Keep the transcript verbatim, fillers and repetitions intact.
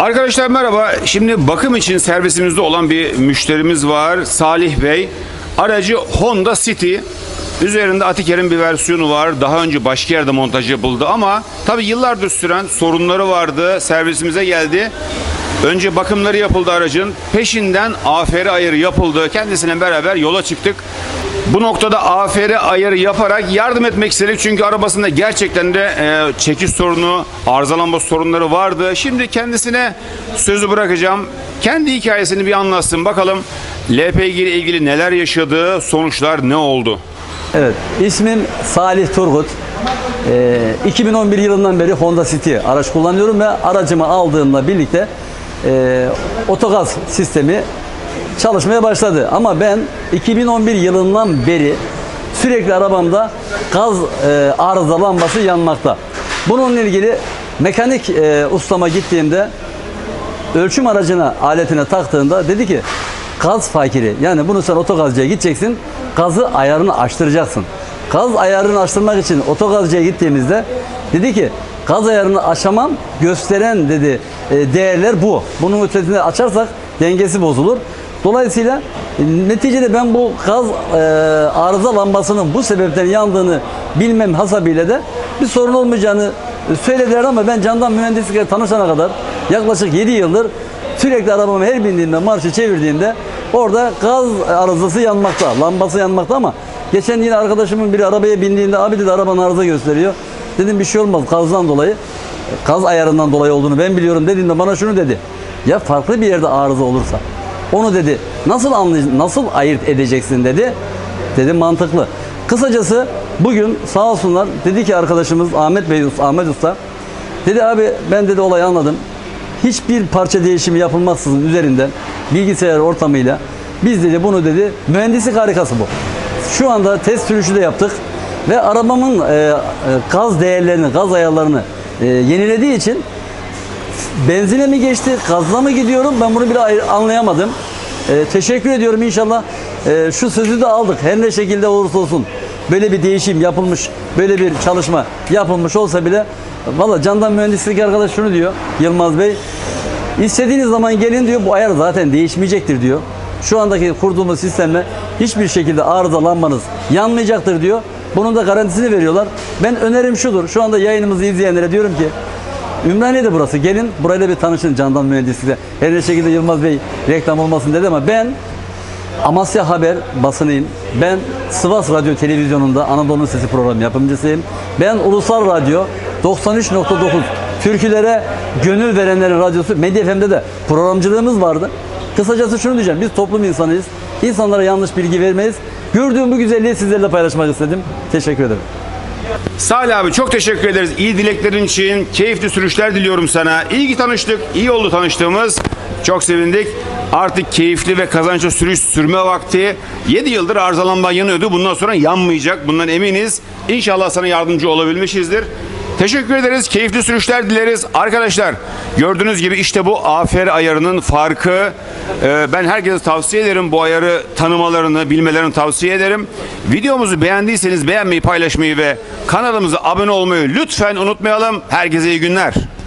Arkadaşlar merhaba. Şimdi bakım için servisimizde olan bir müşterimiz var. Salih Bey. Aracı Honda City. Üzerinde Atiker'in bir versiyonu var. Daha önce başka yerde montaj yapıldı ama tabii yıllardır süren sorunları vardı. Servisimize geldi. Önce bakımları yapıldı aracın. Peşinden A F R ayarı yapıldı. Kendisiyle beraber yola çıktık. Bu noktada A F R ayarı yaparak yardım etmek istedik. Çünkü arabasında gerçekten de e, çekiş sorunu, arızalanma sorunları vardı. Şimdi kendisine sözü bırakacağım. Kendi hikayesini bir anlatsın. Bakalım L P G ile ilgili neler yaşadı, sonuçlar ne oldu? Evet, ismim Salih Turgut. E, iki bin on bir yılından beri Honda City araç kullanıyorum ve aracımı aldığımla birlikte e, otogaz sistemi çalışmaya başladı. Ama ben iki bin on bir yılından beri sürekli arabamda gaz e, arıza lambası yanmakta. Bununla ilgili mekanik e, ustama gittiğimde ölçüm aracına, aletine taktığında dedi ki gaz fakiri, yani bunu sen otogazcıya gideceksin, gazı ayarını açtıracaksın. Gaz ayarını açtırmak için otogazcıya gittiğimizde dedi ki gaz ayarını aşamam, gösteren dedi e, değerler bu. Bunun ötesini açarsak dengesi bozulur. Dolayısıyla neticede ben bu gaz e, arıza lambasının bu sebepten yandığını bilmem hasabıyla da bir sorun olmayacağını söylediler ama ben Candan Mühendislik'e tanışana kadar yaklaşık yedi yıldır sürekli arabamı her bindiğimde, marşı çevirdiğimde orada gaz arızası yanmakta, lambası yanmakta ama geçen yine arkadaşımın biri arabaya bindiğinde abi dedi arabanın arıza gösteriyor. Dedim bir şey olmaz, gazdan dolayı, gaz ayarından dolayı olduğunu ben biliyorum dediğinde bana şunu dedi. Ya farklı bir yerde arıza olursa? Onu dedi nasıl anlay- nasıl ayırt edeceksin dedi. Dedim mantıklı. Kısacası bugün sağ olsunlar dedi ki arkadaşımız Ahmet Bey, Ahmet Usta dedi abi ben dedi olayı anladım. Hiçbir parça değişimi yapılmaksızın üzerinden bilgisayar ortamıyla biz dedi bunu dedi mühendislik harikası bu. Şu anda test sürüşü de yaptık ve arabamın e, e, gaz değerlerini, gaz ayarlarını e, yenilediği için benzine mi geçti, gazla mı gidiyorum? Ben bunu bile anlayamadım. Ee, teşekkür ediyorum inşallah. Ee, şu sözü de aldık. Her ne şekilde olursa olsun böyle bir değişim yapılmış, böyle bir çalışma yapılmış olsa bile valla Candan Mühendislik arkadaş şunu diyor Yılmaz Bey. İstediğiniz zaman gelin diyor, bu ayar zaten değişmeyecektir diyor. Şu andaki kurduğumuz sistemle hiçbir şekilde arızalanmanız yanmayacaktır diyor. Bunun da garantisini veriyorlar. Ben önerim şudur. Şu anda yayınımızı izleyenlere diyorum ki Ümraniye'de burası. Gelin burayla bir tanışın Candan Mühendisliği'de. Her ne şekilde Yılmaz Bey reklam olmasın dedi ama ben Amasya Haber basınıyım. Ben Sivas Radyo Televizyonu'nda Anadolu Sesi programı yapımcısıyım. Ben Ulusal Radyo doksan üç nokta dokuz türkülere gönül verenlerin radyosu. Medya F M'de de programcılığımız vardı. Kısacası şunu diyeceğim. Biz toplum insanıyız. İnsanlara yanlış bilgi vermeyiz. Gördüğüm bu güzelliği sizlerle paylaşmak istedim. Teşekkür ederim. Salih abi çok teşekkür ederiz. İyi dileklerin için keyifli sürüşler diliyorum sana. İyi ki tanıştık. İyi oldu tanıştığımız. Çok sevindik. Artık keyifli ve kazançlı sürüş sürme vakti. yedi yıldır arızalanma yanıyordu. Bundan sonra yanmayacak. Bundan eminiz. İnşallah sana yardımcı olabilmişizdir. Teşekkür ederiz. Keyifli sürüşler dileriz. Arkadaşlar gördüğünüz gibi işte bu A F R ayarının farkı. Ben herkese tavsiye ederim. Bu ayarı tanımalarını, bilmelerini tavsiye ederim. Videomuzu beğendiyseniz beğenmeyi, paylaşmayı ve kanalımıza abone olmayı lütfen unutmayalım. Herkese iyi günler.